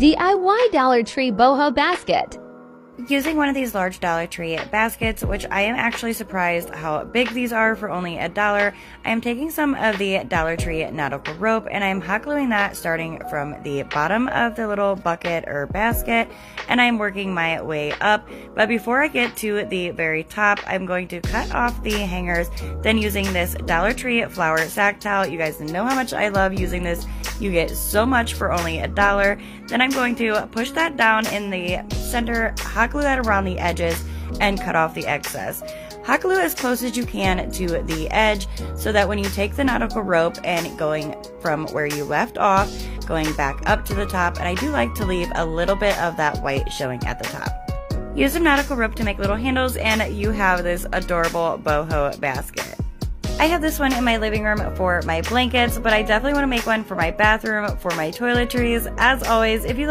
DIY Dollar Tree Boho Basket. Using one of these large Dollar Tree baskets, which I am actually surprised how big these are for only $1, I am taking some of the Dollar Tree nautical rope and I am hot gluing that starting from the bottom of the little bucket or basket, and I'm working my way up. But before I get to the very top, I'm going to cut off the hangers, then using this Dollar Tree flower sack towel. You guys know how much I love using this. You get so much for only $1. Then I'm going to push that down in the center, hot glue that around the edges, and cut off the excess. Hot glue as close as you can to the edge so that when you take the nautical rope and going from where you left off, going back up to the top, and I do like to leave a little bit of that white showing at the top. Use some nautical rope to make little handles and you have this adorable boho basket. I have this one in my living room for my blankets, but I definitely want to make one for my bathroom, for my toiletries. As always, if you